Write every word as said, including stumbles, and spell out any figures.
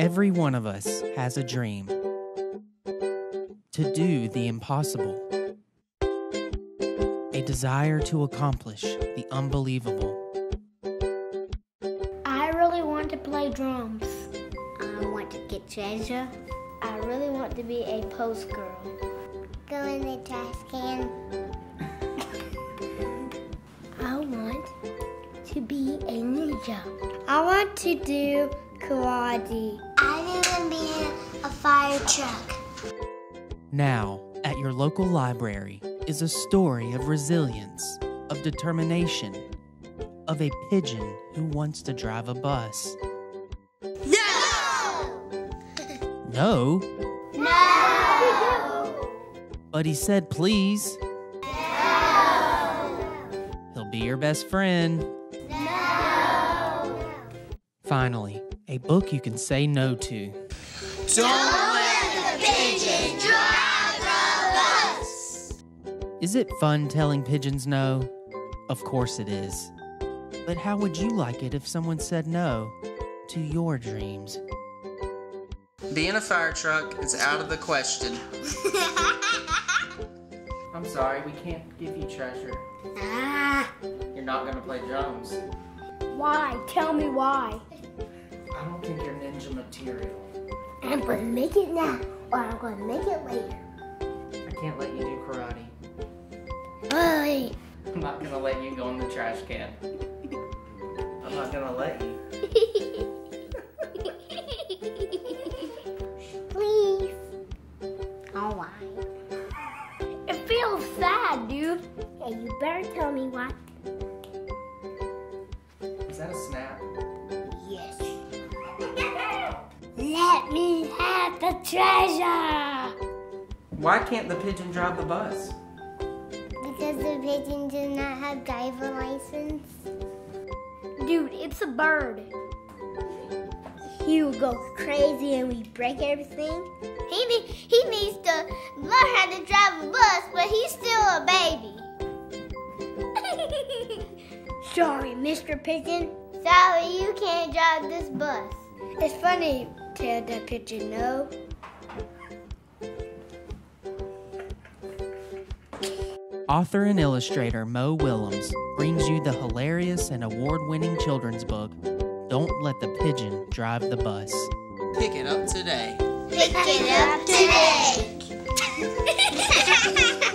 Every one of us has a dream to do the impossible, a desire to accomplish the unbelievable. I really want to play drums. I want to get treasure. I really want to be a post girl. Go in the trash can. I want to be a ninja. I want to do karate. I want to be a fire truck. Now, at your local library is a story of resilience, of determination, of a pigeon who wants to drive a bus. No! No? No! But he said please. No! He'll be your best friend. No! Finally, a book you can say no to. Don't let the pigeon drive the bus! Is it fun telling pigeons no? Of course it is. But how would you like it if someone said no to your dreams? Being a fire truck is out of the question. I'm sorry, we can't give you treasure. Ah. You're not gonna play drums. Why? Tell me why. I don't think you're ninja material. I'm gonna make it now, or I'm gonna make it later. I can't let you do karate. Bye. I'm not gonna let you go in the trash can. I'm not gonna let you. Please. All right. It feels sad, dude. Yeah, you better tell me what. Is that a snap? Yes. Let me have the treasure! Why can't the pigeon drive the bus? Because the pigeon does not have driver license. Dude, it's a bird. He will go crazy and we break everything. He, ne he needs to learn how to drive a bus, but he's still a baby. Sorry, Mister Pigeon. Sorry, you can't drive this bus. It's funny. Tell the pigeon no. Author and illustrator Mo Willems brings you the hilarious and award-winning children's book, Don't Let the Pigeon Drive the Bus. Pick it up today. Pick it up today.